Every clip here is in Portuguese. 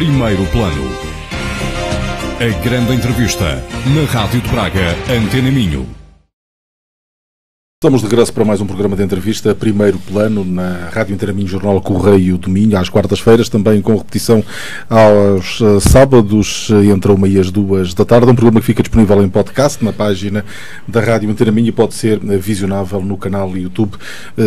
Primeiro Plano. A grande entrevista na Rádio de Braga, Antena Minho. Estamos de regresso para mais um programa de entrevista, Primeiro Plano, na Rádio Interaminho, Jornal Correio do Minho, às quartas-feiras, também com repetição aos sábados, entre 13h e 14h. Um programa que fica disponível em podcast, na página da Rádio Interaminho, e pode ser visionável no canal YouTube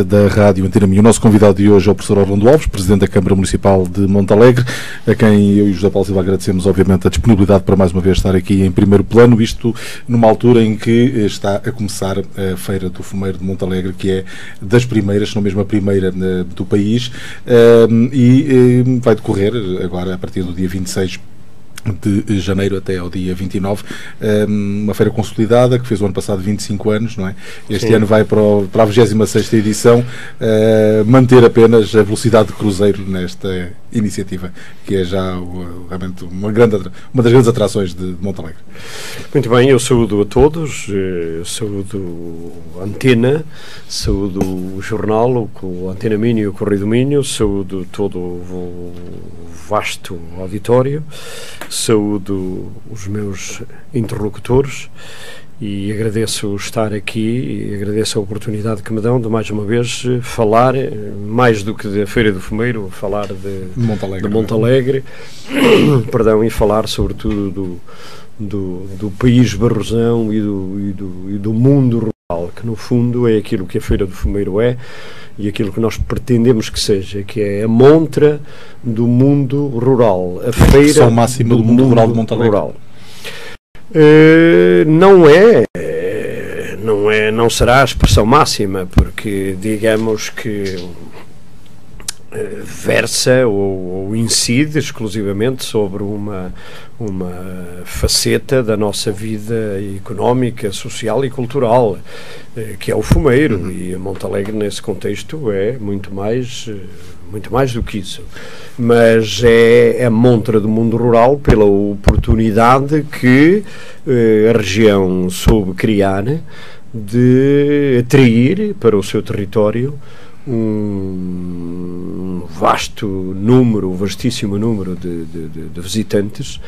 da Rádio Interaminho. O nosso convidado de hoje é o professor Orlando Alves, presidente da Câmara Municipal de Montalegre, a quem eu e o José Paulo Silva agradecemos, obviamente, a disponibilidade para mais uma vez estar aqui em Primeiro Plano, isto numa altura em que está a começar a Feira do Fumo de Montalegre, que é das primeiras, se não mesmo a primeira do país, e vai decorrer agora a partir do dia 26 de janeiro até ao dia 29, uma feira consolidada que fez o ano passado 25 anos, não é? Este Sim. ano vai para a 26ª edição, manter apenas a velocidade de cruzeiro nesta iniciativa, que é já realmente uma das grandes atrações de Montalegre. Muito bem, eu saúdo a todos, saúdo a Antena, saúdo o jornal, o Antena Minho e o Correio do Minho, saúdo todo o vasto auditório, saúdo os meus interlocutores e agradeço estar aqui e agradeço a oportunidade que me dão de mais uma vez falar, mais do que da Feira do Fumeiro, falar de Montalegre perdão, e falar sobretudo do país Barrosão e do mundo rural, que no fundo é aquilo que a Feira do Fumeiro é e aquilo que nós pretendemos que seja, que é a montra do mundo rural, a feira máxima do mundo rural de Montalegre. Não será a expressão máxima, porque digamos que versa ou incide exclusivamente sobre uma faceta da nossa vida económica, social e cultural, que é o fumeiro, e a Montalegre nesse contexto é muito mais do que isso, mas é a montra do mundo rural pela oportunidade que a região soube criar de atrair para o seu território um vastíssimo número de visitantes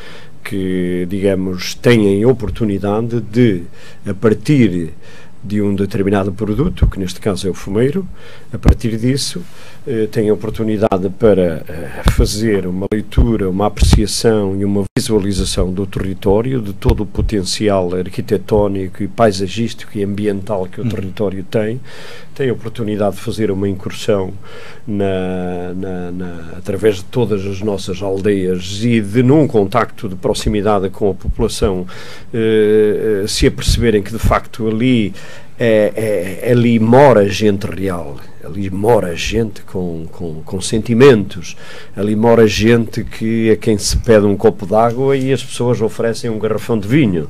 que, digamos, têm a oportunidade de, a partir de um determinado produto, que neste caso é o fumeiro, a partir disso tem a oportunidade para fazer uma leitura, uma apreciação e uma visualização do território, de todo o potencial arquitetónico e paisagístico e ambiental que o território tem a oportunidade de fazer uma incursão através de todas as nossas aldeias e de, num contacto de proximidade com a população, se aperceberem que de facto ali mora gente real, ali mora gente com sentimentos, ali mora gente que a quem se pede um copo d'água e as pessoas oferecem um garrafão de vinho,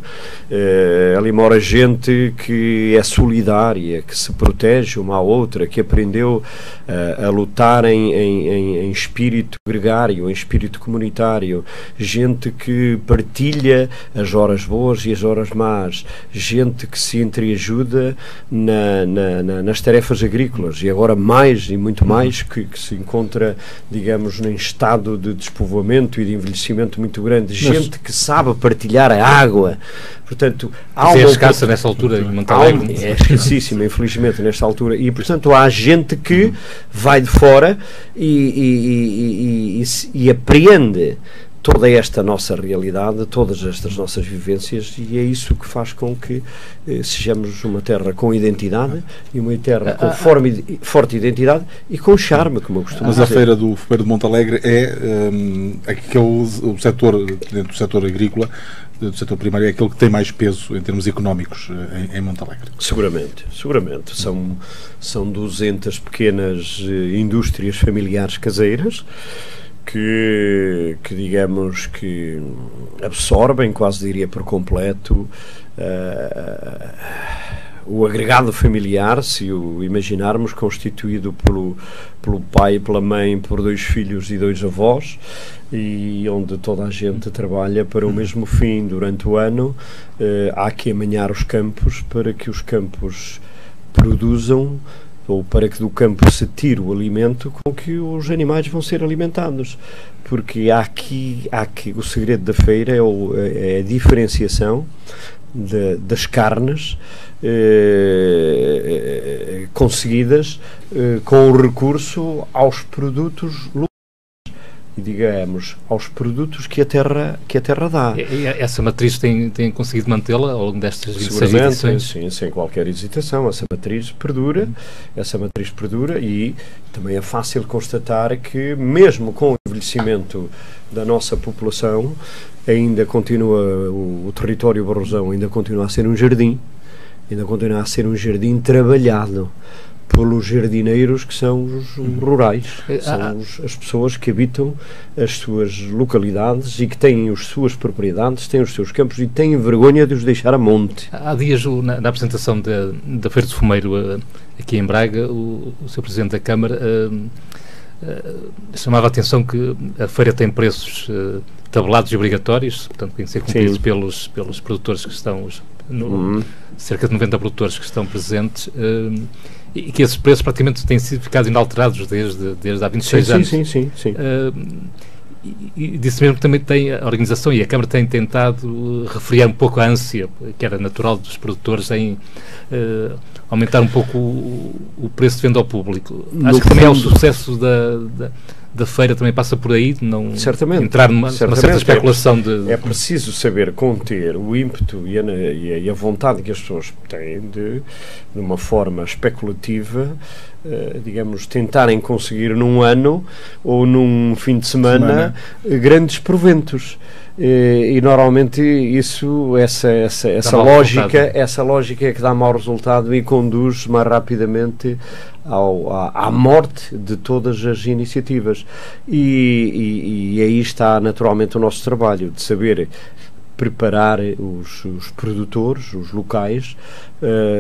ali mora gente que é solidária, que se protege uma à outra, que aprendeu a lutar em espírito gregário, em espírito comunitário, gente que partilha as horas boas e as horas más, gente que se entreajuda nas tarefas agrícolas, e agora mais e muito mais que se encontra, digamos, num estado de despovoamento e de envelhecimento muito grande, gente que sabe partilhar a água. Portanto, é escassa nessa altura, é escassíssima, infelizmente, nesta altura, e portanto há gente que vai de fora e apreende toda esta nossa realidade, todas estas nossas vivências, e é isso que faz com que sejamos uma terra com identidade e uma terra com forte identidade e com charme, como eu costumo dizer. Mas a Feira do Fumeiro de Montalegre é o setor, dentro do setor agrícola, do setor primário, é aquele que tem mais peso em termos económicos em Montalegre. Seguramente. São 200 pequenas indústrias familiares caseiras, que digamos que absorvem, quase diria por completo, o agregado familiar, se o imaginarmos, constituído pelo pai, pela mãe, por 2 filhos e 2 avós, e onde toda a gente trabalha para o mesmo fim durante o ano. Há que amanhar os campos para que os campos produzam ou para que do campo se tire o alimento com que os animais vão ser alimentados, porque há aqui o segredo da feira é a diferenciação das carnes conseguidas com o recurso aos produtos locais, digamos, aos produtos que a terra dá. E essa matriz tem conseguido mantê-la ao longo destas 26 edições? Sim, sem qualquer hesitação. Essa matriz perdura e também é fácil constatar que, mesmo com o envelhecimento da nossa população, ainda continua o território Barrosão ainda continua a ser um jardim trabalhado pelos jardineiros, que são os rurais, são as pessoas que habitam as suas localidades e que têm as suas propriedades, têm os seus campos e têm vergonha de os deixar a monte. Há dias, na apresentação da Feira do Fumeiro aqui em Braga, o Sr. Presidente da Câmara chamava a atenção que a feira tem preços tabelados e obrigatórios, portanto têm que ser cumpridos pelos produtores que estão, cerca de 90 produtores que estão presentes, e que esses preços praticamente têm sido ficados inalterados desde há 26 anos. Sim. E disse mesmo que também tem a organização e a Câmara tem tentado refriar um pouco a ânsia, que era natural dos produtores, em aumentar um pouco o preço de venda ao público. Acho que também é o sucesso da feira, também passa por aí, não entrar numa certa especulação de... É preciso saber conter o ímpeto e a vontade que as pessoas têm de uma forma especulativa, digamos, tentarem conseguir num ano ou num fim de semana. Grandes proventos. E normalmente essa lógica é que dá mau resultado e conduz mais rapidamente à morte de todas as iniciativas, e aí está naturalmente o nosso trabalho de saber preparar os produtores, os locais,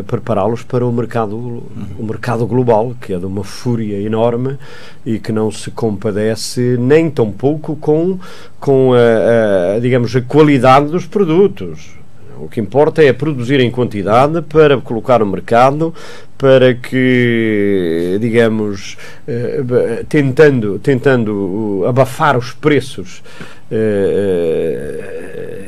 prepará-los para o mercado global, que é de uma fúria enorme e que não se compadece nem tão pouco com a qualidade dos produtos. O que importa é produzir em quantidade para colocar no mercado, para que, digamos, tentando abafar os preços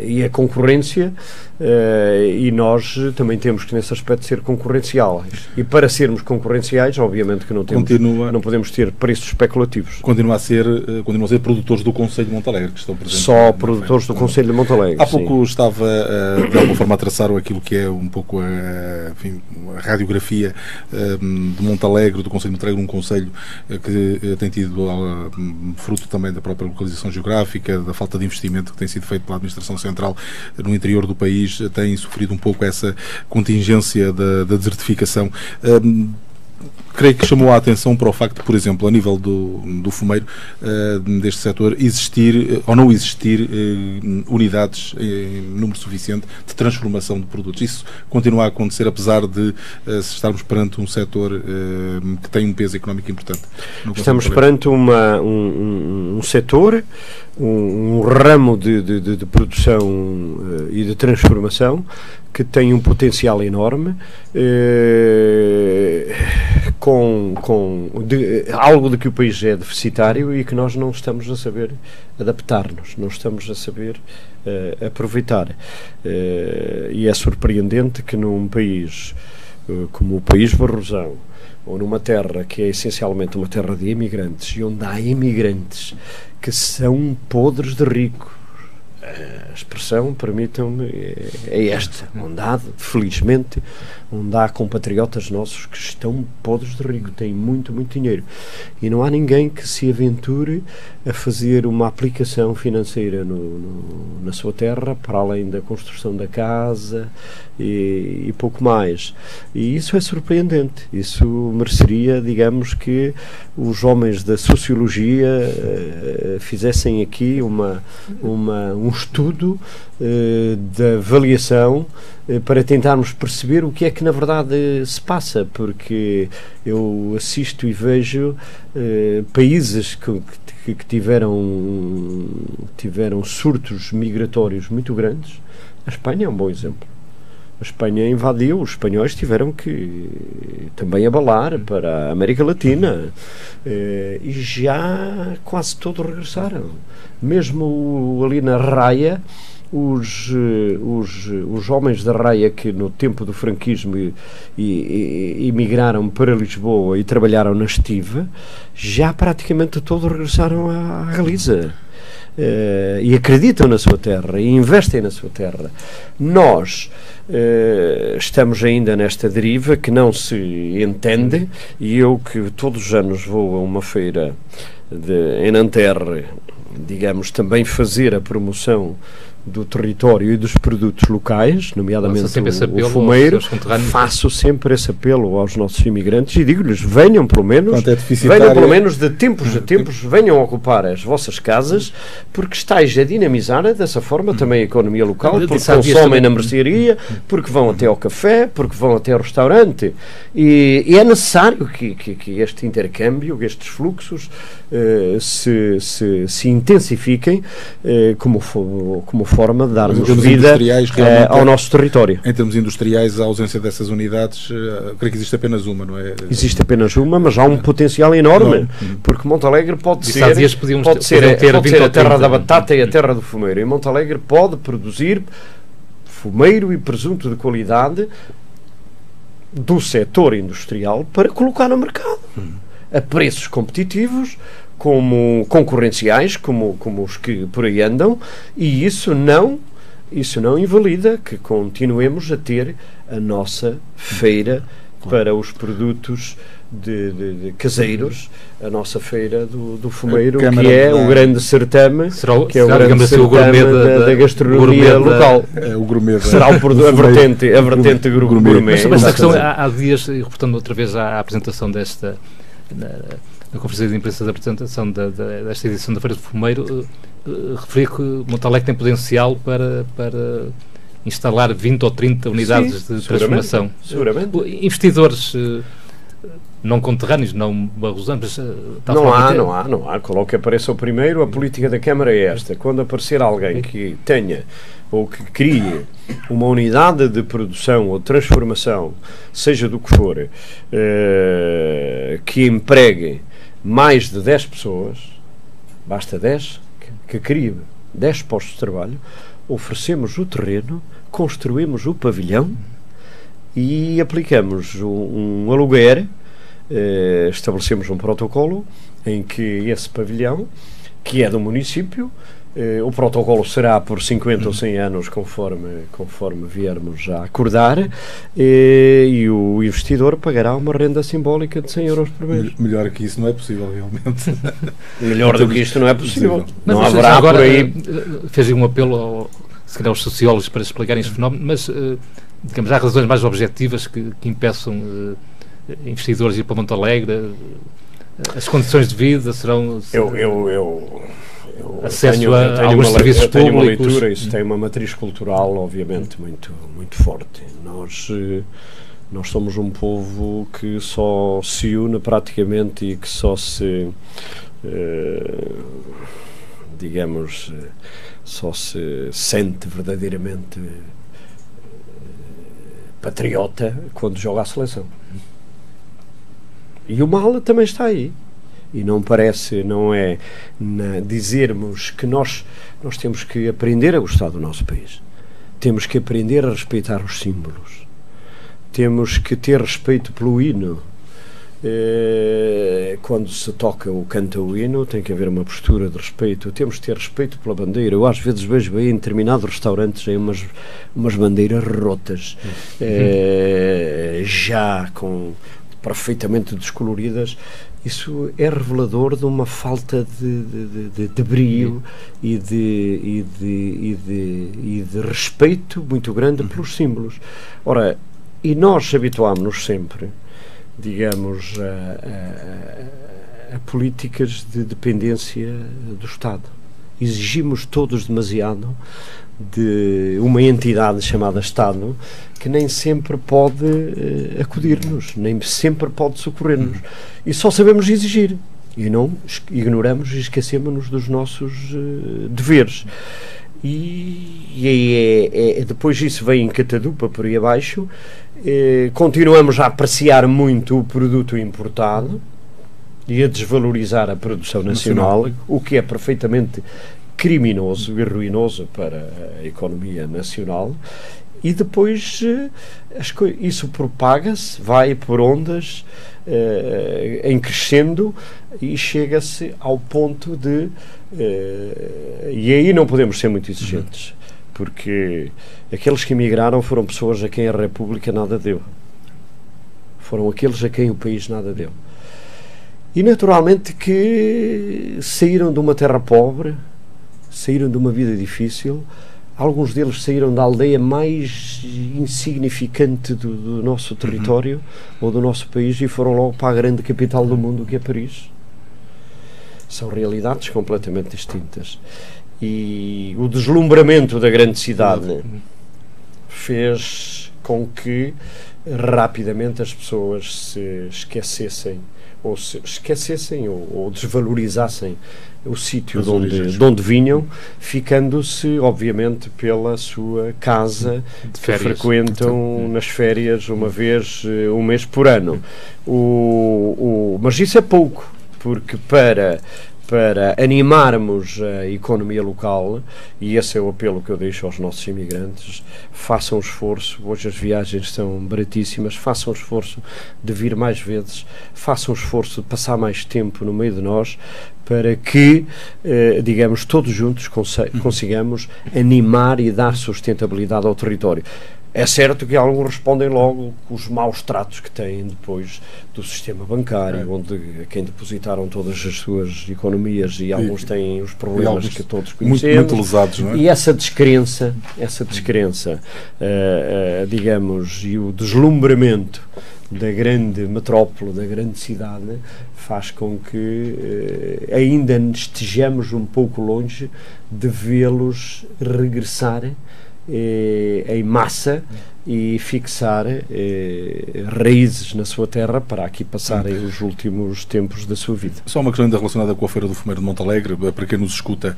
e a concorrência, e nós também temos que, nesse aspecto, ser concorrenciais. E para sermos concorrenciais, obviamente que não podemos ter preços especulativos. Continuam a ser produtores do Concelho de Montalegre que estão presentes. Só produtores do Concelho de Montalegre. Há pouco estava, de alguma forma, a traçar aquilo que é um pouco a radiografia de Montalegre, do Concelho de Montalegre, um Concelho que tem tido fruto também da própria localização geográfica, da falta de investimento que tem sido feito pela Administração Central no interior do país, tem sofrido um pouco essa contingência da desertificação. Creio que chamou a atenção para o facto, por exemplo, a nível do fumeiro, deste setor, existir ou não existir unidades em número suficiente de transformação de produtos. Isso continua a acontecer, apesar de estarmos perante um setor que tem um peso económico importante. Estamos perante um setor, um ramo de produção e de transformação que tem um potencial enorme, algo de que o país é deficitário e que nós não estamos a saber adaptar-nos, não estamos a saber aproveitar. E é surpreendente que num país como o país Barrosão, ou numa terra que é essencialmente uma terra de imigrantes, e onde há imigrantes que são podres de rico, a expressão, permitam-me, é esta, felizmente, onde há compatriotas nossos que estão podres de rico, têm muito, muito dinheiro, e não há ninguém que se aventure a fazer uma aplicação financeira na sua terra, para além da construção da casa e pouco mais. E isso é surpreendente, isso mereceria, digamos, que os homens da sociologia fizessem aqui um estudo da avaliação para tentarmos perceber o que é que na verdade se passa, porque eu assisto e vejo países que tiveram surtos migratórios muito grandes. A Espanha é um bom exemplo. a Espanha invadiu, os espanhóis tiveram que também abalar para a América Latina e já quase todos regressaram, mesmo ali na Raia. Os homens da Raia que no tempo do franquismo emigraram para Lisboa e trabalharam na estiva, já praticamente todos regressaram à Galiza e acreditam na sua terra e investem na sua terra. Nós estamos ainda nesta deriva que não se entende, e eu que todos os anos vou a uma feira em Nanterre, digamos, também fazer a promoção do território e dos produtos locais, nomeadamente o fumeiro, faço sempre esse apelo aos nossos imigrantes e digo-lhes, venham pelo menos de tempos a tempos, venham ocupar as vossas casas, porque estáis a dinamizar dessa forma também a economia local, porque consomem na mercearia, porque vão até ao café, porque vão até ao restaurante, e é necessário que este intercâmbio, estes fluxos se intensifiquem como forma de darmos vida ao nosso território. Em termos industriais, a ausência dessas unidades, creio que existe apenas uma, não é? Existe apenas uma, mas há um potencial enorme, porque Montalegre pode ser a terra da batata e a terra do fumeiro, e Montalegre pode produzir fumeiro e presunto de qualidade do setor industrial para colocar no mercado, a preços competitivos, como concorrenciais, como os que por aí andam, e isso não invalida que continuemos a ter a nossa feira para os produtos de caseiros, a nossa feira do fumeiro, que é o grande certame, que é o grande certame da gastronomia local. Será a vertente gourmet. Mas a questão, há dias, e reportando outra vez à apresentação desta... na conferência de imprensa da apresentação desta edição da Feira do Fumeiro, referi que Montalegre tem potencial para instalar 20 ou 30 unidades de transformação. Seguramente. Investidores não conterrâneos, não barrosanos, não há. Coloque apareça o primeiro, a política da Câmara é esta. Quando aparecer alguém que tenha ou que crie uma unidade de produção ou transformação, seja do que for, que empregue mais de 10 pessoas, basta 10, que crie 10 postos de trabalho, oferecemos o terreno, construímos o pavilhão e aplicamos um aluguer, estabelecemos um protocolo em que esse pavilhão, que é do município, o protocolo será por 50 ou 100 anos, conforme viermos a acordar, e o investidor pagará uma renda simbólica de 100 euros por mês. Melhor que isso não é possível, realmente. Melhor do que isto não é possível. Não haverá agora, por aí... Fez um apelo, se calhar, aos sociólogos para explicarem este fenómeno, mas, digamos, há razões mais objetivas que impeçam investidores de ir para Montalegre. As condições de vida serão... Eu tenho uma leitura, isso tem uma matriz cultural, obviamente, muito forte. Nós somos um povo que só se une praticamente e que só se, digamos, só se sente verdadeiramente patriota quando joga a seleção. E o mal também está aí. E não parece, não é dizermos que nós temos que aprender a gostar do nosso país, temos que aprender a respeitar os símbolos, temos que ter respeito pelo hino. Quando se toca ou canta o hino, tem que haver uma postura de respeito, temos que ter respeito pela bandeira. Eu às vezes vejo aí em determinados restaurantes aí umas bandeiras rotas, já com perfeitamente descoloridas. Isso é revelador de uma falta de brio e de respeito muito grande pelos símbolos. Ora, e nós habituámos-nos sempre, digamos, a políticas de dependência do Estado. Exigimos todos demasiado de uma entidade chamada Estado, que nem sempre pode acudir-nos, nem sempre pode socorrer-nos, e só sabemos exigir e não ignoramos e esquecemos-nos dos nossos deveres. E aí depois disso vem em Catadupa, por aí abaixo. Continuamos a apreciar muito o produto importado e a desvalorizar a produção nacional, o que é perfeitamente criminoso e ruinoso para a economia nacional. E depois isso propaga-se, vai por ondas em crescendo e chega-se ao ponto de... e aí não podemos ser muito exigentes, porque aqueles que emigraram foram pessoas a quem a República nada deu. Foram aqueles a quem o país nada deu. E naturalmente que saíram de uma terra pobre, saíram de uma vida difícil. Alguns deles saíram da aldeia mais insignificante do nosso território ou do nosso país e foram logo para a grande capital do mundo, que é Paris. São realidades completamente distintas. E o deslumbramento da grande cidade fez com que rapidamente as pessoas se esquecessem ou desvalorizassem o sítio de onde vinham, ficando-se, obviamente, pela sua casa, que frequentam nas férias uma vez, um mês por ano. Mas isso é pouco, porque para animarmos a economia local, e esse é o apelo que eu deixo aos nossos imigrantes, façam um esforço. Hoje as viagens são baratíssimas, façam um esforço de vir mais vezes, façam um esforço de passar mais tempo no meio de nós, para que, digamos, todos juntos consigamos animar e dar sustentabilidade ao território. É certo que alguns respondem logo com os maus tratos que têm depois do sistema bancário, onde quem depositaram todas as suas economias e alguns têm os problemas que todos conhecemos. Muito lesados, não é? E essa descrença, digamos, e o deslumbramento da grande metrópole, da grande cidade, faz com que ainda estejamos um pouco longe de vê-los regressar em massa e fixar raízes na sua terra para aqui passarem os últimos tempos da sua vida. Só uma questão ainda relacionada com a Feira do Fumeiro de Montalegre, para quem nos escuta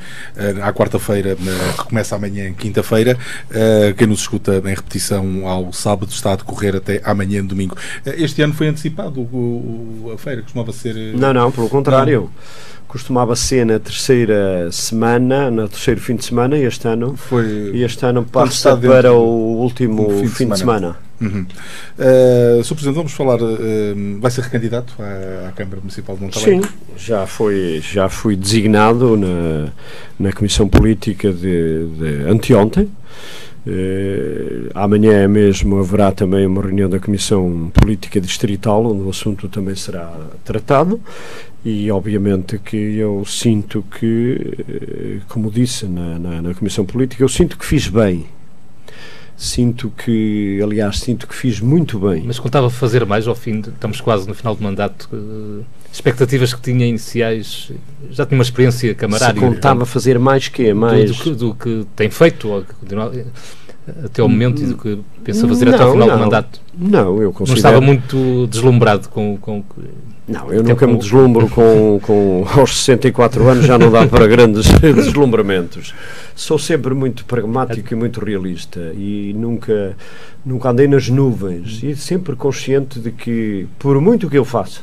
à quarta-feira, que começa amanhã, quinta-feira, quem nos escuta em repetição ao sábado está a decorrer até amanhã, domingo. Este ano foi antecipado a feira, costumava ser... Não, pelo contrário. Costumava ser no terceiro fim de semana, e este ano passa para o último fim de semana. Sr. Presidente, vamos falar, vai ser recandidato à Câmara Municipal de Montalegre? Sim, já fui designado na Comissão Política de anteontem. Amanhã mesmo haverá também uma reunião da Comissão Política Distrital, onde o assunto também será tratado, e obviamente que eu sinto que, como disse na Comissão Política, eu sinto que fiz bem. Sinto que fiz muito bem. Mas contava fazer mais ao fim, estamos quase no final do mandato, expectativas que tinha iniciais, já tinha uma experiência camarária. Se contava fazer mais que é, mais... Do que tem feito, ou que continua até ao momento, e do que pensa fazer até ao final do mandato. Não, eu considero... Não estava muito deslumbrado com... Não, eu nunca me deslumbro aos 64 anos, já não dá para grandes deslumbramentos. Sou sempre muito pragmático e muito realista, e nunca andei nas nuvens, e sempre consciente de que, por muito que eu faça,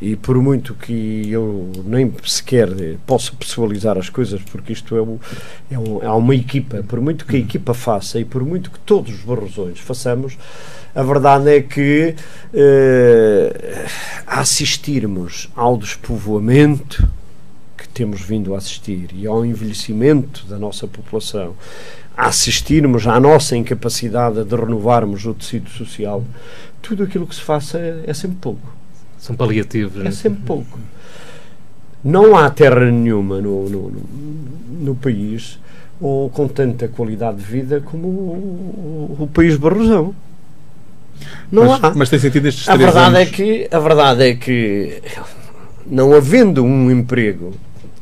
e por muito que eu nem sequer possa pessoalizar as coisas, porque isto é uma equipa, por muito que a equipa faça e por muito que todos os barrosões façamos, a verdade é que assistirmos ao despovoamento que temos vindo a assistir e ao envelhecimento da nossa população, assistirmos à nossa incapacidade de renovarmos o tecido social, tudo aquilo que se faça é sempre pouco. São paliativos. É sempre pouco. Não há terra nenhuma no país ou com tanta qualidade de vida como o país barrosão. Mas tem sentido estes 3 anos. A verdade é que, não havendo um emprego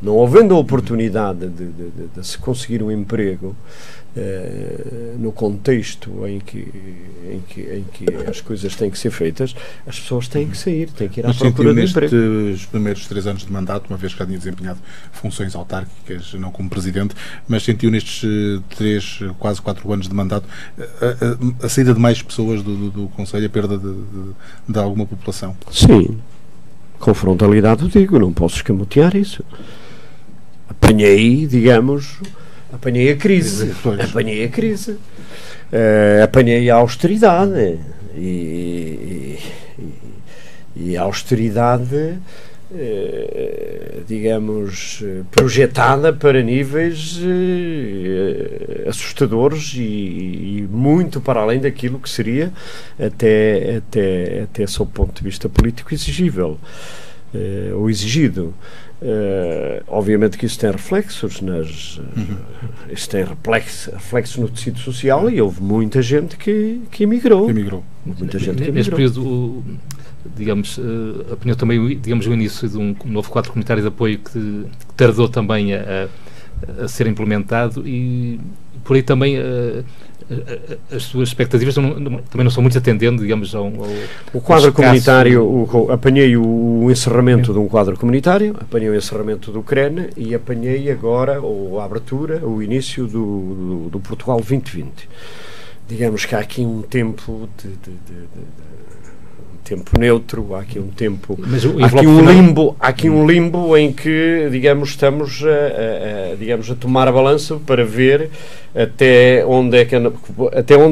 não havendo a oportunidade de se conseguir um emprego no contexto em que as coisas têm que ser feitas, as pessoas têm que sair, têm que ir à procura de emprego. Nestes primeiros 3 anos de mandato, uma vez que já tinha desempenhado funções autárquicas, não como presidente, mas sentiu nestes 3, quase 4 anos de mandato a saída de mais pessoas do Conselho, a perda de alguma população? Sim, com frontalidade o digo, não posso escamotear isso. Apanhei, digamos... Apanhei a crise, apanhei a austeridade e a austeridade, digamos, projetada para níveis assustadores e muito para além daquilo que seria até sob o ponto de vista político exigível ou exigido. Obviamente que isso tem reflexos isso tem reflexos no tecido social, e houve muita gente que emigrou. Neste período, digamos, apanhou também, digamos, o início de um novo quadro comunitário de apoio que tardou também a ser implementado, e por aí também as suas expectativas também não são muito atendendo, digamos, ao quadro comunitário. Apanhei o encerramento de um quadro comunitário, apanhei o encerramento do CRENE e apanhei agora a abertura, o início do Portugal 2020. Digamos que há aqui um tempo tempo neutro, há aqui um tempo, há aqui um limbo em que, digamos, estamos a tomar a balança para ver até onde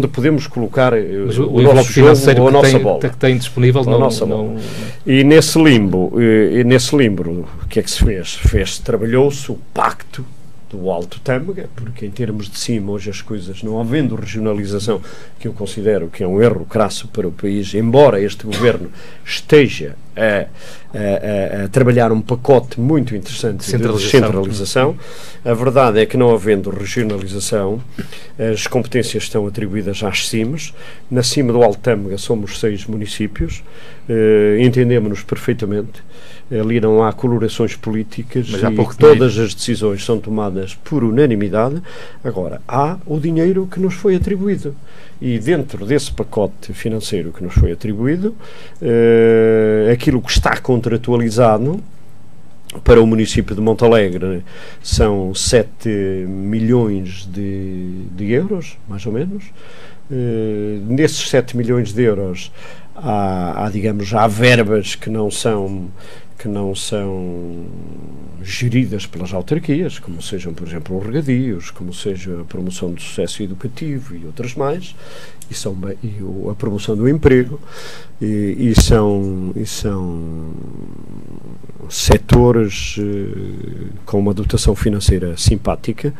podemos colocar o nosso jogo, a nossa bola que tem disponível, não. E nesse limbo, o que é que se fez? Trabalhou-se o pacto do Alto Tâmega, porque em termos de cima hoje as coisas, não havendo regionalização, que eu considero que é um erro crasso para o país, embora este governo esteja a trabalhar um pacote muito interessante de descentralização, a verdade é que, não havendo regionalização, as competências estão atribuídas às cimas. Na cima do Alto Tâmega somos 6 municípios, entendemos-nos perfeitamente. Ali não há colorações políticas e todas as decisões são tomadas por unanimidade. Agora, há o dinheiro que nos foi atribuído. E dentro desse pacote financeiro que nos foi atribuído, aquilo que está contratualizado para o município de Montalegre são 7 milhões de euros, mais ou menos. Nesses 7 milhões de euros há verbas que não são geridas pelas autarquias, como sejam, por exemplo, os regadios, como seja a promoção do sucesso educativo e outras mais, e a promoção do emprego, e são setores com uma dotação financeira simpática,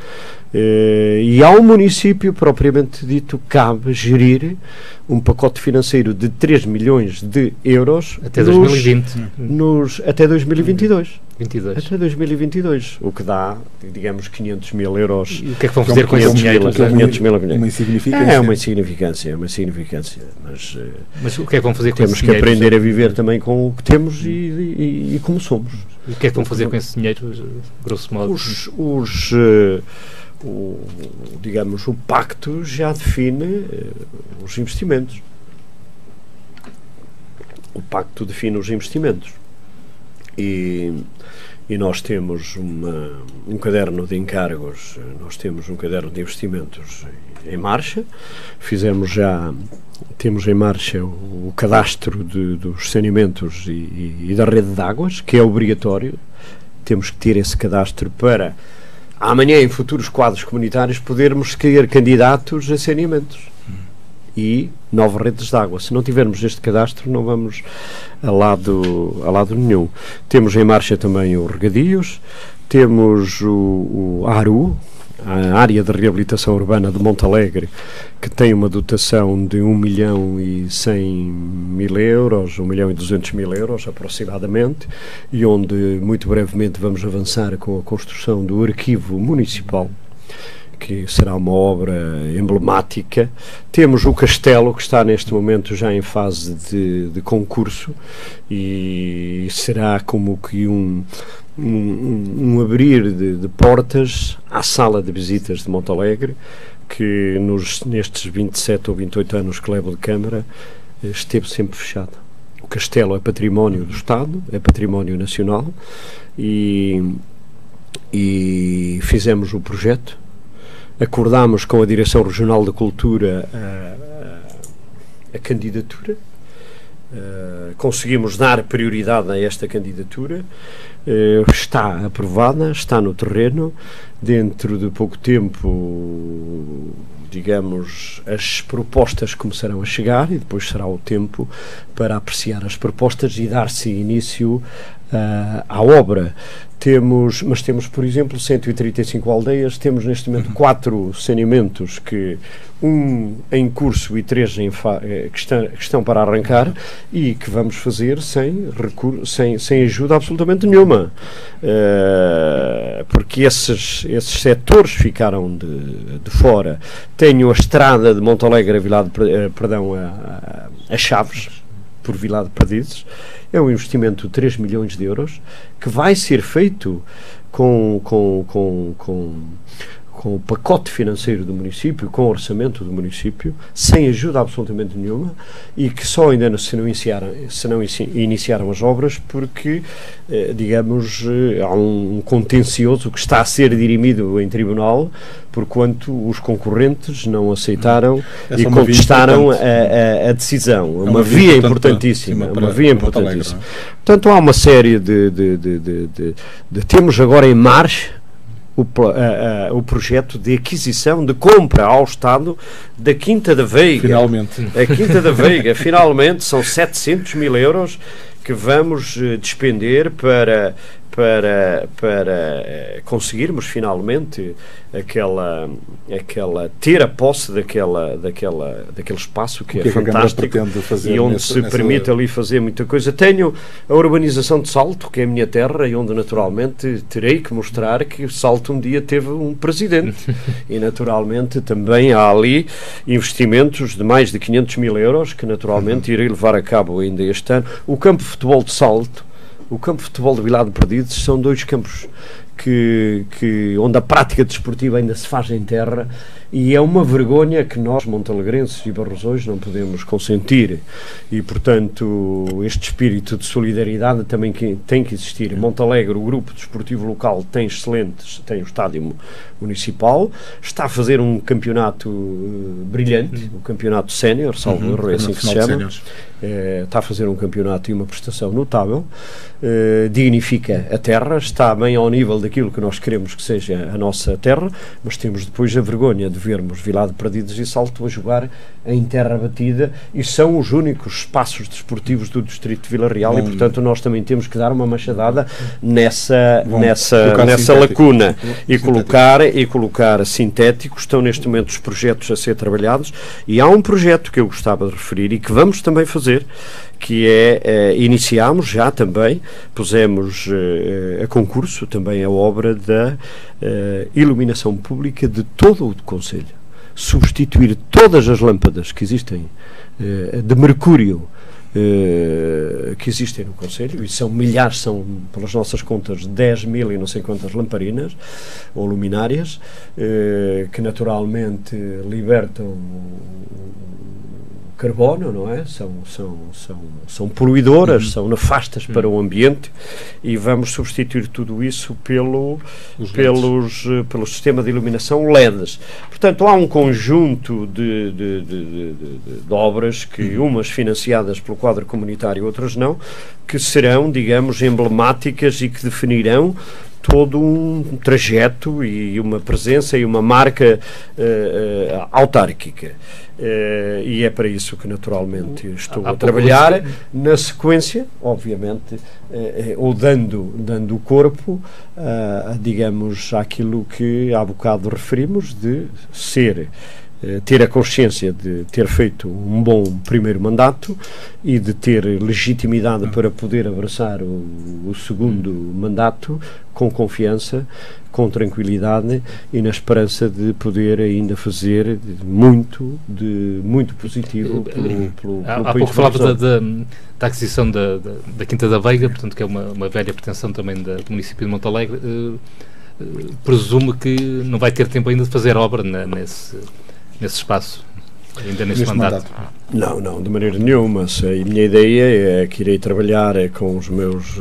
e ao município propriamente dito cabe gerir um pacote financeiro de 3 milhões de euros até 2020. Até 2022. Até 2022, o que dá, digamos, 500 mil euros. E o que é que vão fazer com esse dinheiro? É uma insignificância. Mas o que é que vão fazer com esse dinheiro? Temos que aprender a viver também com o que temos e como somos. E o que é que vão fazer com esse dinheiro, grosso modo? Digamos, o pacto já define os investimentos. O pacto define os investimentos. E nós temos um caderno de encargos, nós temos um caderno de investimentos em marcha. Temos em marcha o cadastro dos saneamentos e da rede de águas, que é obrigatório. Temos que ter esse cadastro para amanhã, em futuros quadros comunitários, podermos escolher candidatos a saneamentos e 9 redes de água. Se não tivermos este cadastro, não vamos a lado nenhum. Temos em marcha também os regadios, temos o Aru, a área de reabilitação urbana de Montalegre, que tem uma dotação de 1.100.000 euros, 1.200.000 euros aproximadamente, e onde muito brevemente vamos avançar com a construção do arquivo municipal, que será uma obra emblemática. Temos o castelo, que está neste momento já em fase de concurso, e será como que um abrir de portas à sala de visitas de Montalegre, que nestes 27 ou 28 anos que levo de Câmara esteve sempre fechada. O castelo é património do Estado, é património nacional, e fizemos o projeto, acordámos com a Direção Regional de Cultura a candidatura, conseguimos dar prioridade a esta candidatura, está aprovada, está no terreno, dentro de pouco tempo, digamos, as propostas começarão a chegar e depois será o tempo para apreciar as propostas e dar-se início à obra. Mas temos, por exemplo, 135 aldeias, temos neste momento 4 saneamentos, que um em curso e 3 que estão para arrancar, e que vamos fazer sem ajuda absolutamente nenhuma, porque esses setores ficaram de fora. Tenho a estrada de Montalegre a Chaves, por Vilar de Perdizes, é um investimento de 3 milhões de euros que vai ser feito com o pacote financeiro do município, com o orçamento do município, sem ajuda absolutamente nenhuma, e que só ainda se não iniciaram as obras porque, digamos, há um contencioso que está a ser dirimido em tribunal, porquanto os concorrentes não aceitaram e contestaram a decisão. É uma via importantíssima. Portanto, há uma série de temos agora em marcha o projeto de aquisição, de compra ao Estado da Quinta da Veiga. Finalmente. A Quinta da Veiga, finalmente, são 700 mil euros que vamos despender para conseguirmos finalmente ter a posse daquele espaço que é fantástico e onde se permite ali fazer muita coisa. Tenho a urbanização de Salto, que é a minha terra, e onde naturalmente terei que mostrar que Salto um dia teve um presidente e naturalmente também há ali investimentos de mais de 500 mil euros que naturalmente irei levar a cabo ainda este ano. O campo de futebol de Salto, o campo de futebol de Vilar de Perdizes, são 2 campos onde a prática desportiva ainda se faz em terra, e é uma vergonha que nós, montalegrenses e barrosões, não podemos consentir. E, portanto, este espírito de solidariedade também tem que existir. Em Montalegre, o grupo desportivo local tem o estádio municipal, está a fazer um campeonato brilhante, o campeonato sénior, salvo erro, é assim que se chama. Está a fazer um campeonato e uma prestação notável, dignifica a terra, está bem ao nível daquilo que nós queremos que seja a nossa terra, mas temos depois a vergonha de vermos Vilar de Perdizes e Salto a jogar em terra batida, e são os únicos espaços desportivos do Distrito de Vila Real. E, portanto, nós também temos que dar uma machadada nessa lacuna e colocar sintéticos. Estão neste momento os projetos a ser trabalhados, e há um projeto que eu gostava de referir e que vamos também fazer, que é, iniciámos já também, pusemos a concurso também a obra da iluminação pública de todo o concelho. Substituir todas as lâmpadas que existem de mercúrio que existem no concelho, e são milhares, são, pelas nossas contas, 10 mil e não sei quantas lamparinas ou luminárias, que naturalmente libertam carbono, não é? São poluidoras, são nefastas para o ambiente, e vamos substituir tudo isso pelo sistema de iluminação LEDs. Portanto, há um conjunto de obras, que umas financiadas pelo quadro comunitário, outras não, que serão, digamos, emblemáticas e que definirão todo um trajeto e uma presença e uma marca autárquica. E é para isso que naturalmente estou a trabalhar, na sequência, obviamente, ou dando o corpo, digamos, àquilo que há bocado referimos, de ter a consciência de ter feito um bom primeiro mandato e de ter legitimidade para poder abraçar o segundo mandato com confiança, com tranquilidade e na esperança de poder ainda fazer muito positivo pelo país. Há pouco falava da aquisição da Quinta da Veiga, portanto que é uma velha pretensão também do município de Montalegre. Presumo que não vai ter tempo ainda de fazer obra nesse espaço, ainda neste mandato. Não, de maneira nenhuma. A minha ideia é que irei trabalhar com os meus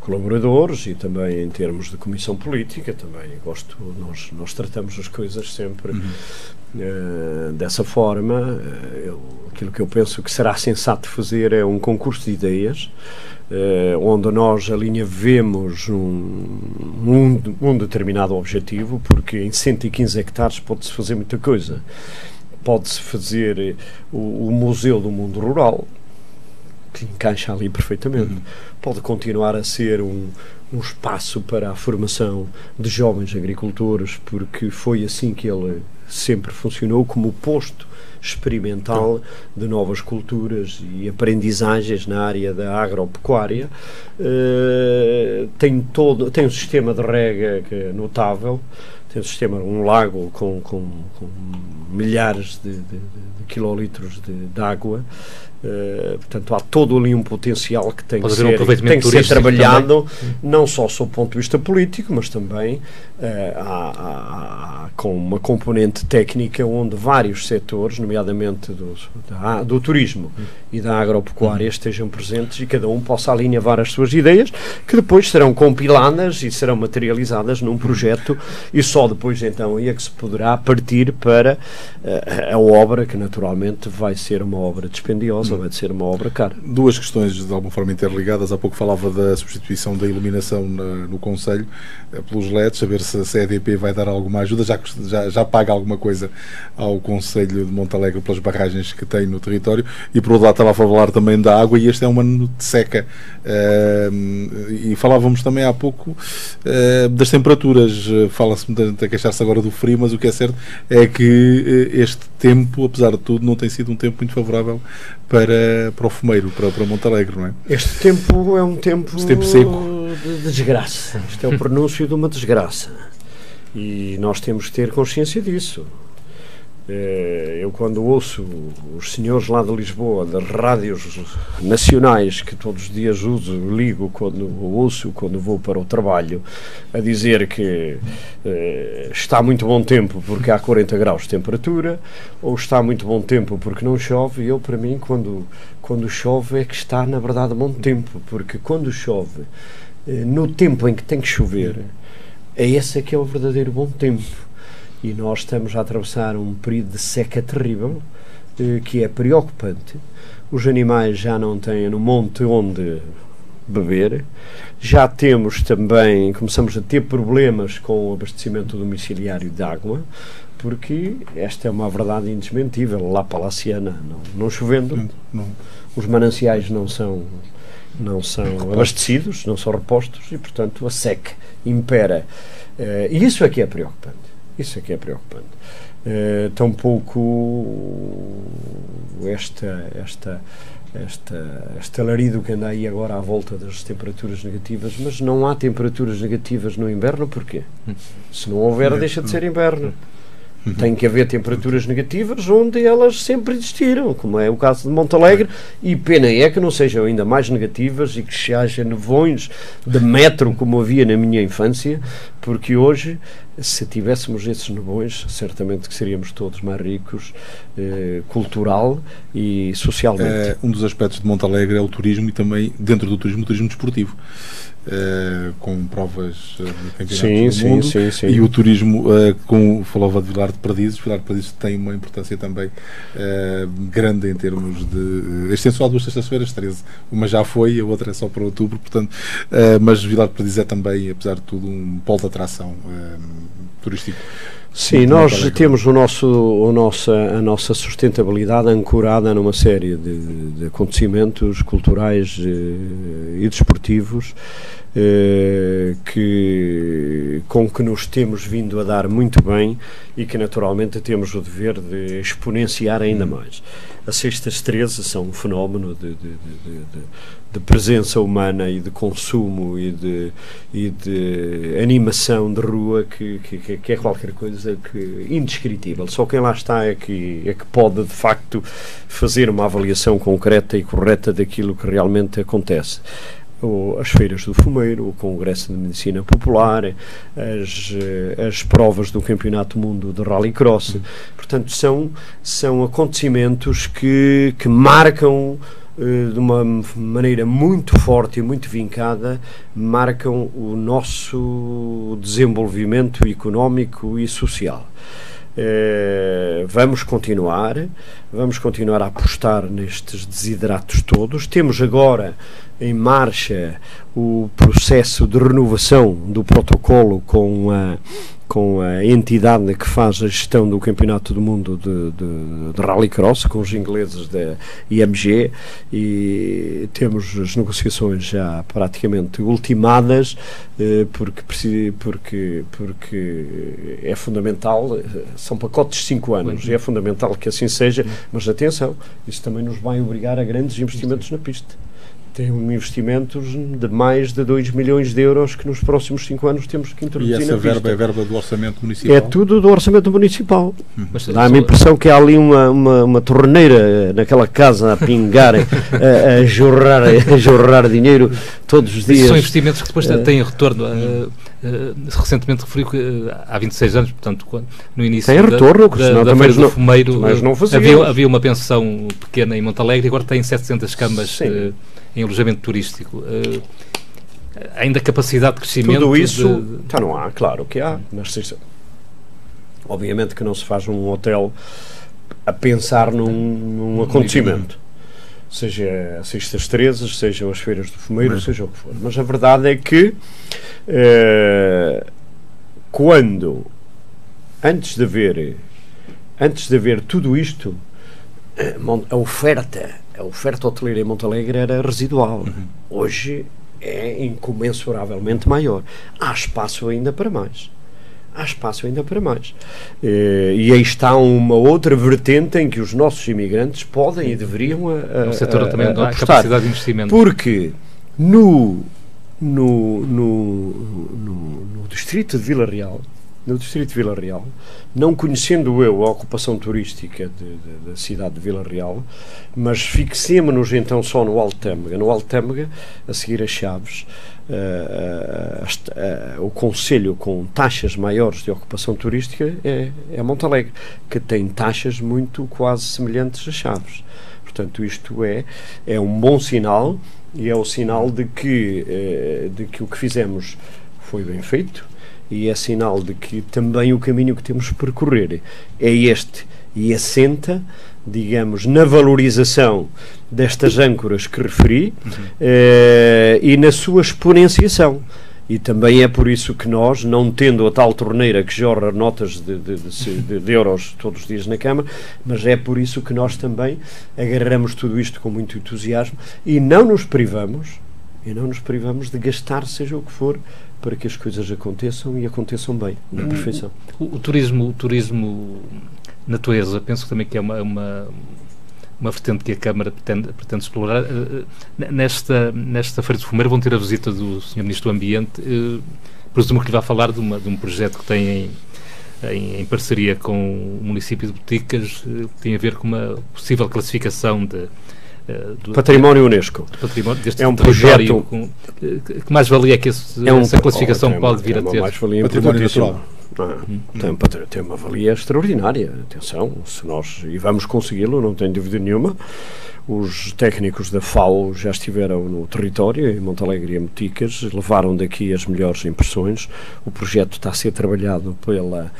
colaboradores e também em termos de comissão política. Também gosto, nós tratamos as coisas sempre dessa forma. Aquilo que eu penso que será sensato fazer é um concurso de ideias, onde nós alinhavemos um determinado objetivo, porque em 115 hectares pode-se fazer muita coisa. Pode-se fazer o Museu do Mundo Rural, que encaixa ali perfeitamente. Pode continuar a ser um espaço para a formação de jovens agricultores, porque foi assim que ele sempre funcionou, como posto experimental de novas culturas e aprendizagens na área da agropecuária. Tem um sistema de rega que é notável, tem um sistema, um lago com milhares de quilolitros de água. Portanto, há todo ali um potencial que tem que ser trabalhado também, não só sob o ponto de vista político, mas também com uma componente técnica onde vários setores, nomeadamente do turismo e da agropecuária, estejam presentes e cada um possa alinhavar as suas ideias, que depois serão compiladas e serão materializadas num projeto, e só depois então é que se poderá partir para a obra, que naturalmente vai ser uma obra dispendiosa. Vai ser uma obra cara. Duas questões de alguma forma interligadas. Há pouco falava da substituição da iluminação no Conselho pelos LEDs, saber se a EDP vai dar alguma ajuda, já paga alguma coisa ao Conselho de Montalegre pelas barragens que tem no território, e por outro lado estava a falar também da água, e este é um ano de seca, e falávamos também há pouco das temperaturas. Fala-se a queixar-se agora do frio, mas o que é certo é que este tempo, apesar de tudo, não tem sido um tempo muito favorável para o fumeiro, para Montalegre, não é? Este tempo é um tempo, seco, de desgraça. Este é o pronúncio de uma desgraça. E nós temos que ter consciência disso. Eu, quando ouço os senhores lá de Lisboa, das rádios nacionais que todos os dias ligo quando vou para o trabalho, a dizer que está muito bom tempo porque há 40 graus de temperatura, ou está muito bom tempo porque não chove, e eu, para mim, quando chove é que está, na verdade, bom tempo, porque quando chove, no tempo em que tem que chover, é esse que é o verdadeiro bom tempo. E nós estamos a atravessar um período de seca terrível, que é preocupante. Os animais já não têm no monte onde beber. Já temos também, começamos a ter problemas com o abastecimento domiciliário de água, porque esta é uma verdade indesmentível. Lá para a Laciana, não chovendo, os mananciais não são abastecidos, não são repostos, e, portanto, a seca impera. E isso aqui é preocupante. Isso é que é preocupante. Tampouco este alarido que anda aí agora à volta das temperaturas negativas, mas não há temperaturas negativas no inverno, porquê? Se não houver, deixa de ser inverno. Tem que haver temperaturas negativas onde elas sempre existiram, como é o caso de Montalegre, e pena é que não sejam ainda mais negativas e que se haja nevões de metro como havia na minha infância, porque hoje, se tivéssemos esses nevões, certamente que seríamos todos mais ricos, cultural e socialmente. Um dos aspectos de Montalegre é o turismo, e também, dentro do turismo, o turismo desportivo. Com provas de campeonatos do mundo, e o turismo, falava de Vilar de Perdizes. Vilar de Perdizes tem uma importância também grande em termos de... Este é só duas sextas-feiras, 13. Uma já foi, a outra é só para outubro, portanto, mas Vilar de Perdizes é também, apesar de tudo, um polo de atração turístico. Sim, nós temos a nossa sustentabilidade ancorada numa série de acontecimentos culturais e desportivos com que nos temos vindo a dar muito bem e que naturalmente temos o dever de exponenciar ainda mais. As Sextas 13 são um fenómeno de presença humana e de consumo e de animação de rua que é qualquer coisa que indescritível. Só quem lá está é que pode de facto fazer uma avaliação concreta e correta daquilo que realmente acontece. As feiras do fumeiro, o Congresso de Medicina Popular, as provas do Campeonato do Mundo de Rallycross, portanto são acontecimentos que marcam de uma maneira muito forte e muito vincada, marcam o nosso desenvolvimento económico e social. Vamos continuar a apostar nestes desidratos todos. Temos agora em marcha o processo de renovação do protocolo com a entidade que faz a gestão do Campeonato do Mundo de Rallycross, com os ingleses da IMG, e temos as negociações já praticamente ultimadas, porque é fundamental, são pacotes de 5 anos, e é fundamental que assim seja, mas atenção, isso também nos vai obrigar a grandes investimentos na pista. Tem investimentos de mais de 2 milhões de euros que nos próximos 5 anos temos que introduzir na pista. E essa verba é verba do orçamento municipal? É tudo do orçamento municipal. Dá-me a impressão que há ali uma torneira naquela casa a pingar, a jorrar dinheiro todos os dias. Esses são investimentos que depois têm retorno. Recentemente referiu que há 26 anos, portanto, no início tem retorno, da Feira do Fumeiro, havia uma pensão pequena em Montalegre e agora tem 700 camas em alojamento turístico. Ainda capacidade de crescimento... Tudo isso... Então não há, claro que há. Mas, obviamente que não se faz um hotel a pensar num acontecimento. Seja as Sextas 13, sejam as Feiras do Fumeiro, seja o que for. Mas a verdade é que antes de haver tudo isto, a oferta hoteleira em Montalegre era residual. Hoje é incomensuravelmente maior. Há espaço ainda para mais. E aí está uma outra vertente em que os nossos imigrantes podem e deveriam apostar. O setor também não há capacidade de investimento. Porque no Distrito de Vila Real, não conhecendo eu a ocupação turística da cidade de Vila Real, mas fixemos-nos então só no Alto Tâmega. No Alto Tâmega, a seguir a Chaves, o concelho com taxas maiores de ocupação turística é Montalegre, que tem taxas quase semelhantes a Chaves. Portanto, isto é um bom sinal e é o sinal de que o que fizemos foi bem feito. E é sinal de que também o caminho que temos de percorrer é este e assenta, digamos, na valorização destas âncoras que referi e na sua exponenciação. E também é por isso que nós, não tendo a tal torneira que jorra notas de euros todos os dias na Câmara, mas é por isso que nós também agarramos tudo isto com muito entusiasmo e não nos privamos de gastar, seja o que for, para que as coisas aconteçam e aconteçam bem, na perfeição. O turismo natureza, penso também que é uma vertente que a Câmara pretende explorar. Nesta Feira do Fumeiro vão ter a visita do Sr. Ministro do Ambiente. Presumo que lhe vai falar de um projeto que tem em parceria com o município de Boticas, que tem a ver com uma possível classificação do Património Unesco. É um projeto que mais valia é que essa classificação pode vir a ter. Património Natural. Tem uma valia extraordinária. Atenção, se nós e vamos consegui-lo, não tenho dúvida nenhuma. Os técnicos da FAO já estiveram no território, em Montalegre e em Boticas, levaram daqui as melhores impressões. O projeto está a ser trabalhado pela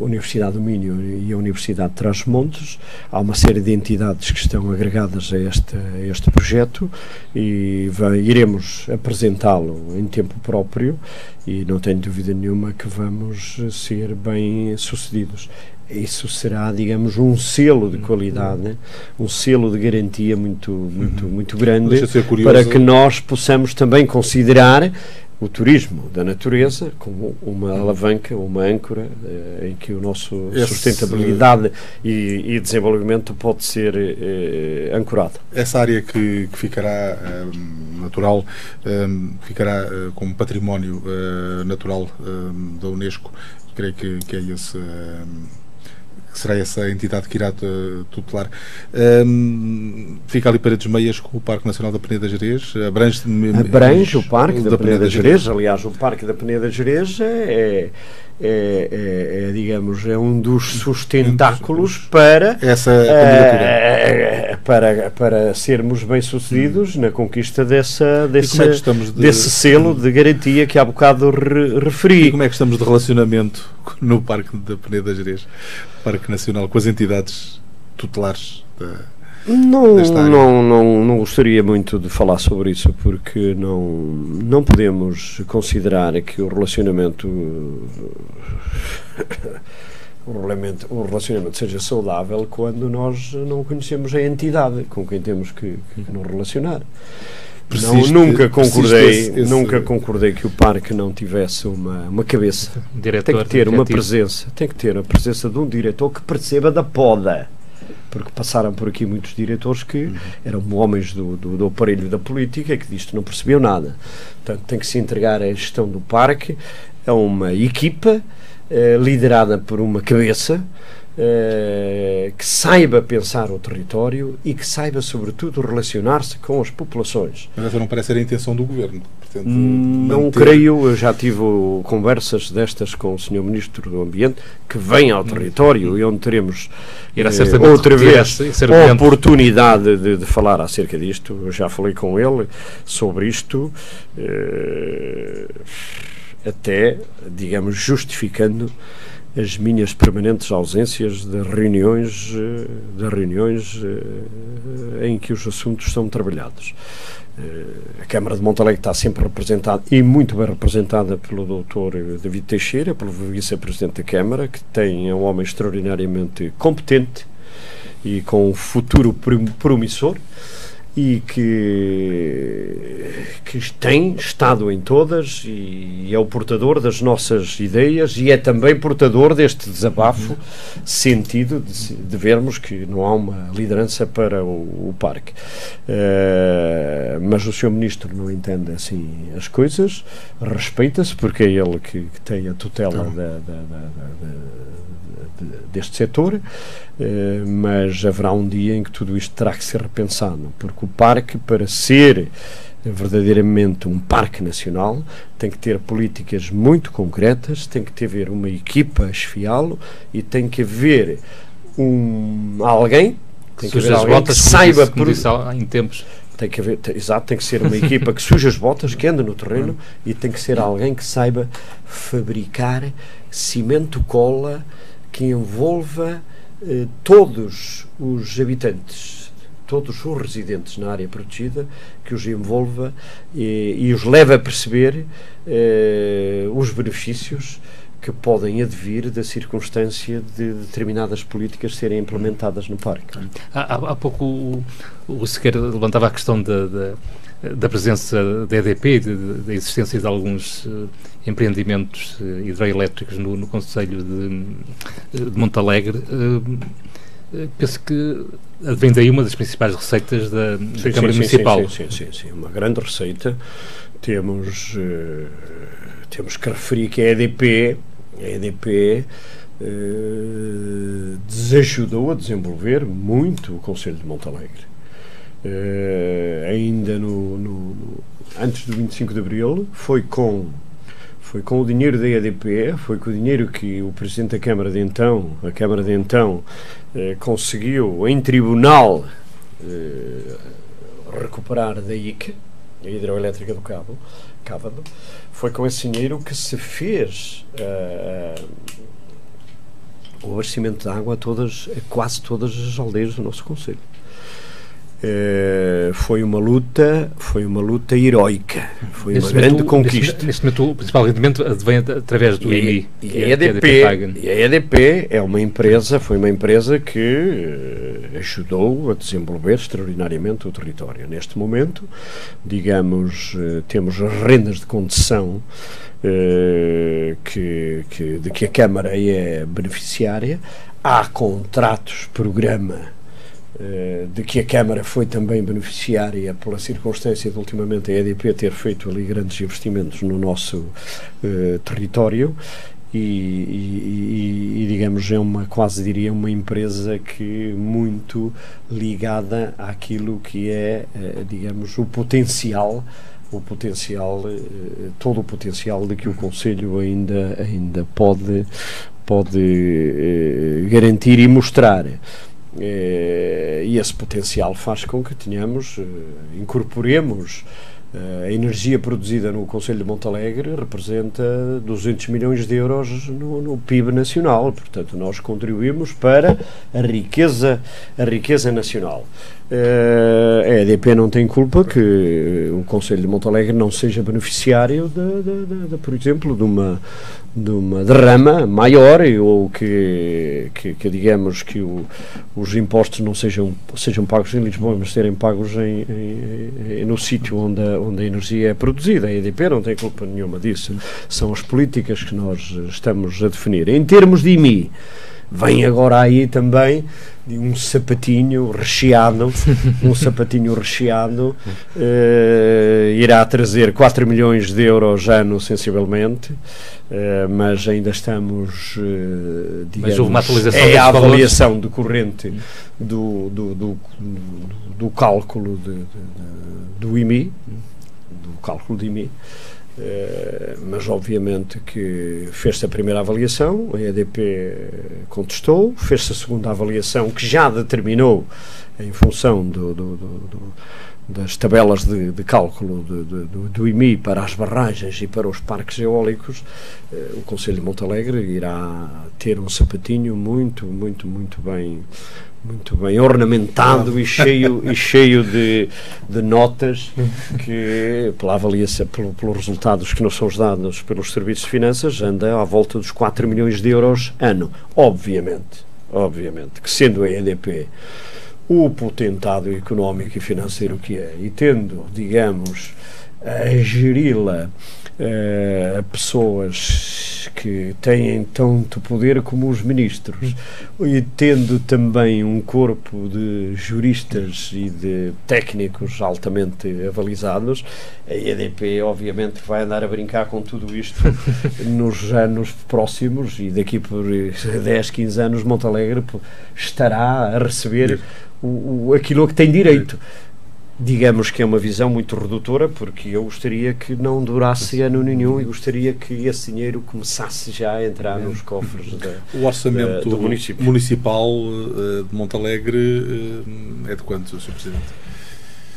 Universidade do Minho e a Universidade de Trás-os-Montes. Há uma série de entidades que estão agregadas a este projeto e iremos apresentá-lo em tempo próprio e não tenho dúvida nenhuma que vamos ser bem-sucedidos. Isso será, digamos, um selo de qualidade, né? Um selo de garantia muito grande para que nós possamos também considerar o turismo da natureza como uma alavanca, uma âncora em que o nosso sustentabilidade e desenvolvimento pode ser ancorado. Essa área que ficará natural, ficará como património natural da Unesco, creio que é esse... será essa entidade que irá tutelar. Fica ali para desmeias com o Parque Nacional da Peneda-Gerês. Abrange o Parque da Peneda-Gerês. Aliás, o Parque da Peneda-Gerês digamos, é um dos sustentáculos para essa candidatura, para sermos bem-sucedidos na conquista desse selo de garantia que há bocado referi. E como é que estamos de relacionamento no Parque da Peneda-Gerês, Parque Nacional, com as entidades tutelares desta área? Não gostaria muito de falar sobre isso, porque não podemos considerar que o relacionamento seja saudável quando nós não conhecemos a entidade com quem temos que nos relacionar. Nunca concordei que o parque não tivesse uma cabeça. Diretor, tem que ter uma presença, tem que ter a presença de um diretor que perceba da poda, porque passaram por aqui muitos diretores que eram homens do aparelho da política, que disto não percebiam nada. Portanto, tem que se entregar a gestão do parque a uma equipa liderada por uma cabeça que saiba pensar o território e que saiba, sobretudo, relacionar-se com as populações. Mas essa não parece ser a intenção do Governo? Portanto, não creio. Eu já tive conversas destas com o Sr. Ministro do Ambiente, que vem ao território e onde teremos outra vez a oportunidade de falar acerca disto. Eu já falei com ele sobre isto, até, digamos, justificando as minhas permanentes ausências de reuniões em que os assuntos são trabalhados. A Câmara de Montalegre está sempre representada, e muito bem representada, pelo Dr. David Teixeira, pelo Vice-Presidente da Câmara, que tem um homem extraordinariamente competente e com um futuro promissor, e que tem estado em todas e é o portador das nossas ideias e é também portador deste desabafo sentido de vermos que não há uma liderança para o parque. Mas o Sr. Ministro não entende assim as coisas, respeita-se, porque é ele que tem a tutela deste setor, mas haverá um dia em que tudo isto terá que ser repensado, porque o parque, para ser verdadeiramente um parque nacional, tem que ter políticas muito concretas, tem que haver uma equipa a esfiá-lo e tem que haver alguém que saiba por isso em tempos. Tem que ser uma equipa que suja as botas, que anda no terreno, e tem que ser alguém que saiba fabricar cimento-cola que envolva todos os habitantes, todos os residentes na área protegida, que os envolva e os leve a perceber os benefícios que podem advir da circunstância de determinadas políticas serem implementadas no parque. Há pouco o Sequeira levantava a questão da presença da EDP, da existência de alguns empreendimentos hidroelétricos no concelho de Montalegre. Penso que vem daí uma das principais receitas da Câmara Municipal. Sim, uma grande receita. Temos que referir que a EDP desajudou a desenvolver muito o concelho de Montalegre. Ainda antes do 25 de Abril, foi com o dinheiro da EDP, foi com o dinheiro que o Presidente da Câmara de então, conseguiu em tribunal recuperar da ICA, a Hidroelétrica do Cávado. Foi com esse dinheiro que se fez o abastecimento de água a quase todas as aldeias do nosso concelho. Foi uma luta heroica, foi uma grande conquista. Neste momento, o principal rendimento vem através do IMI. E a EDP é uma empresa, foi uma empresa que ajudou a desenvolver extraordinariamente o território. Neste momento, digamos, temos as rendas de concessão de que a Câmara é beneficiária. Há contratos-programa de que a Câmara foi também beneficiária pela circunstância de ultimamente a EDP ter feito ali grandes investimentos no nosso território e digamos é uma, quase diria, uma empresa que muito ligada àquilo que é, digamos, todo o potencial de que o Conselho ainda pode garantir e mostrar. E esse potencial faz com que incorporemos a energia produzida no Conselho de Montalegre, representa 200 milhões de euros no PIB nacional, portanto nós contribuímos para a riqueza nacional. A EDP não tem culpa que o Conselho de Montalegre não seja beneficiário, por exemplo, de uma derrama maior, ou que digamos que os impostos não sejam pagos em Lisboa, mas serem pagos no sítio onde a energia é produzida. A EDP não tem culpa nenhuma disso, são as políticas que nós estamos a definir. Em termos de IMI, vem agora aí também de um sapatinho recheado irá trazer 4 milhões de euros ano, sensivelmente, mas ainda estamos, digamos, é a avaliação decorrente do cálculo do IMI, mas obviamente que fez-se a primeira avaliação, a EDP contestou, fez-se a segunda avaliação que já determinou em função das tabelas de cálculo do IMI para as barragens e para os parques eólicos. O Conselho de Montalegre irá ter um sapatinho muito bem ornamentado e cheio de notas que, pela avaliação, pelos resultados que nos são dados pelos serviços de finanças, anda à volta dos 4 milhões de euros ano. Obviamente que, sendo a EDP o potentado económico e financeiro que é, e tendo, digamos, a geri-la a pessoas que têm tanto poder como os ministros, e tendo também um corpo de juristas e de técnicos altamente avalizados, a EDP obviamente vai andar a brincar com tudo isto nos anos próximos, e daqui por 10, 15 anos Montalegre estará a receber aquilo que tem direito. Digamos que é uma visão muito redutora, porque eu gostaria que não durasse ano nenhum e gostaria que esse dinheiro começasse já a entrar nos cofres do orçamento do município. Municipal de Montalegre é de quanto, Sr. Presidente?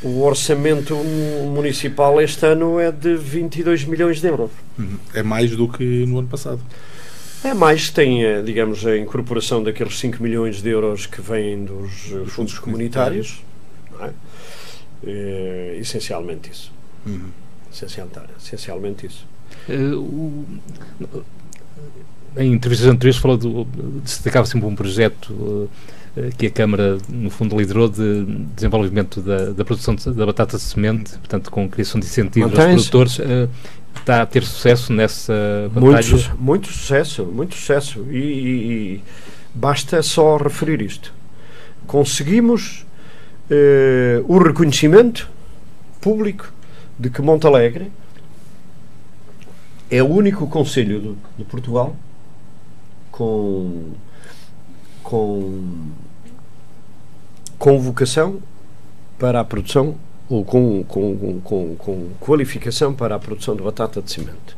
O orçamento municipal este ano é de 22 milhões de euros. É mais do que no ano passado. É mais, tem, digamos, a incorporação daqueles 5 milhões de euros que vêm dos fundos comunitários, não é? Essencialmente isso. Essencialmente isso. Em entrevistas anteriores destacava sempre um projeto que a Câmara, no fundo, liderou de desenvolvimento da produção da batata de semente, portanto, com criação de incentivos aos produtores. Está a ter sucesso nessa batalha? Muito sucesso. E basta só referir isto. Conseguimos o reconhecimento público de que Montalegre é o único concelho de Portugal com convocação para a produção, ou com qualificação para a produção de batata de cimento.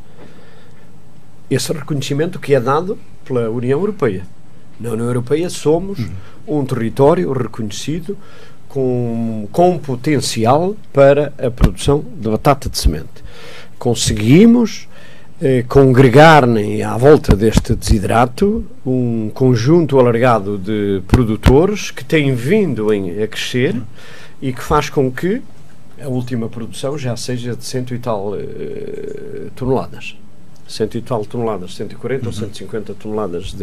Esse reconhecimento que é dado pela União Europeia. Na União Europeia somos um território reconhecido com potencial para a produção de batata de semente. Conseguimos congregarem à volta deste desidrato um conjunto alargado de produtores que têm vindo a crescer e que faz com que a última produção já seja de 140 ou 150 toneladas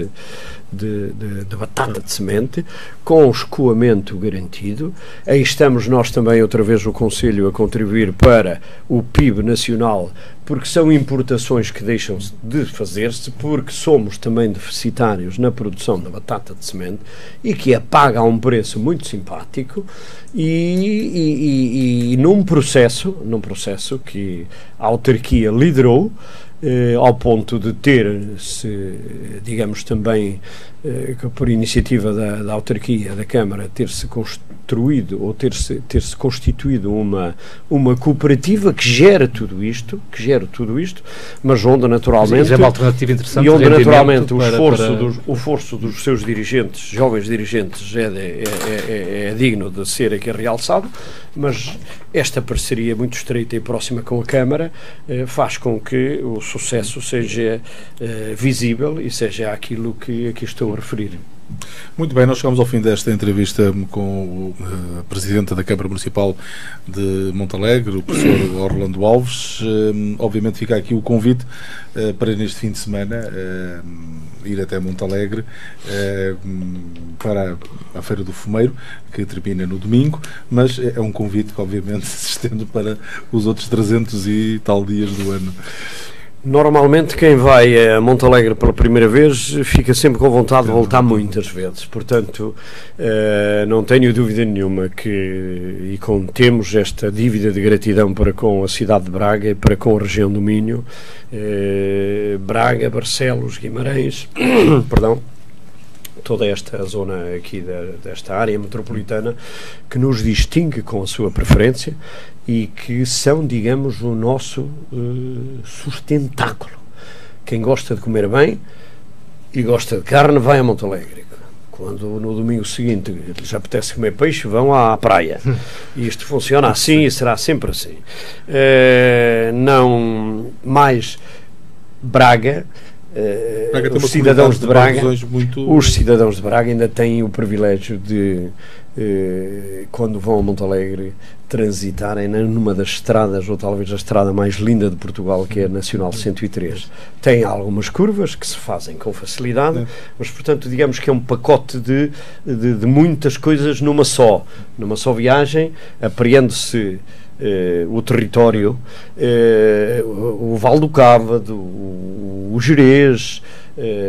de batata de semente, com escoamento garantido. Aí estamos nós também, outra vez, o Conselho a contribuir para o PIB nacional, porque são importações que deixam de fazer-se, porque somos também deficitários na produção da batata de semente e que a paga a um preço muito simpático e num processo que a autarquia liderou, ao ponto de ter-se, digamos também, por iniciativa da autarquia, da Câmara, ter-se construído ou ter-se constituído uma cooperativa que gera tudo isto, mas onde naturalmente, é uma alternativa interessante, e onde naturalmente o esforço dos seus dirigentes, jovens dirigentes, é digno de ser aqui realçado, mas esta parceria muito estreita e próxima com a Câmara faz com que o sucesso seja visível e seja aquilo que aqui estou a referir. Muito bem, nós chegamos ao fim desta entrevista com o Presidente da Câmara Municipal de Montalegre, o professor Orlando Alves. Obviamente fica aqui o convite para neste fim de semana ir até Montalegre para a Feira do Fumeiro, que termina no domingo, mas é um convite que obviamente se estende para os outros 300 e tal dias do ano. Normalmente quem vai a Montalegre pela primeira vez fica sempre com vontade de voltar muitas vezes, portanto não tenho dúvida nenhuma que, e como temos esta dívida de gratidão para com a cidade de Braga e para com a região do Minho, Braga, Barcelos, Guimarães, perdão, toda esta zona aqui desta área metropolitana que nos distingue com a sua preferência e que são, digamos, o nosso sustentáculo. Quem gosta de comer bem e gosta de carne vai a Montalegre. Quando no domingo seguinte lhes apetece comer peixe, vão à praia. E isto funciona assim e será sempre assim. Não mais Braga. Os cidadãos de Braga ainda têm o privilégio de, quando vão a Montalegre, transitarem numa das estradas, ou talvez a estrada mais linda de Portugal, que é a Nacional 103. Tem algumas curvas que se fazem com facilidade, mas, portanto, digamos que é um pacote de muitas coisas numa só viagem, apreende-se o território, o Val do Cávado, o Gerês,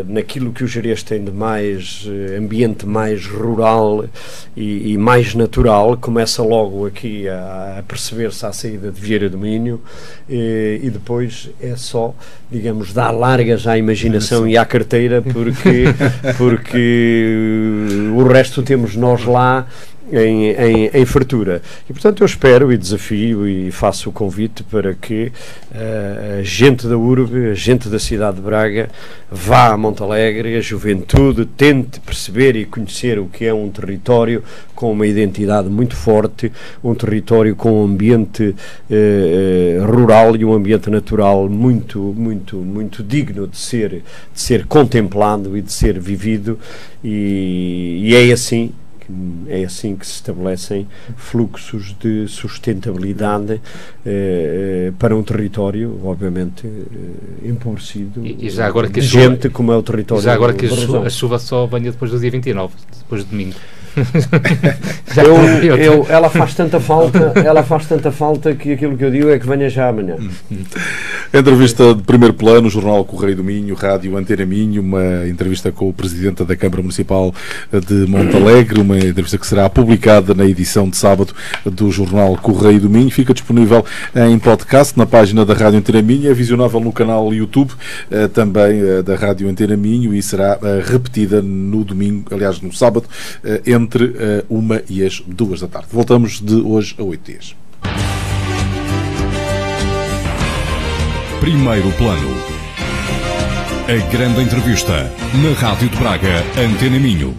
naquilo que o Gerês tem de mais ambiente mais rural e mais natural, começa logo aqui a perceber-se à saída de Vieira do Minho, e depois é só, digamos, dar largas à imaginação e à carteira, porque o resto temos nós lá em fartura. E, portanto, eu espero e desafio e faço o convite para que a gente da urbe, a gente da cidade de Braga, vá a Montalegre, a juventude tente perceber e conhecer o que é um território com uma identidade muito forte, um território com um ambiente rural e um ambiente natural muito digno de ser contemplado e de ser vivido, e é assim que se estabelecem fluxos de sustentabilidade para um território, obviamente, empobrecido e já agora que gente como é o território. Já agora que a chuva só banha depois do dia 29, depois do domingo. Ela faz tanta falta que aquilo que eu digo é que venha já amanhã. Entrevista de Primeiro Plano, jornal Correio do Minho, Rádio Antena Minho, uma entrevista com o Presidente da Câmara Municipal de Montalegre, uma entrevista que será publicada na edição de sábado do jornal Correio do Minho. Fica disponível em podcast na página da Rádio Antena Minho, é visionável no canal YouTube também da Rádio Antena Minho e será repetida no domingo, aliás no sábado, entre 1 e as 2 da tarde. Voltamos de hoje a 8 dias. Primeiro Plano. A grande entrevista na Rádio de Braga, Antena Minho.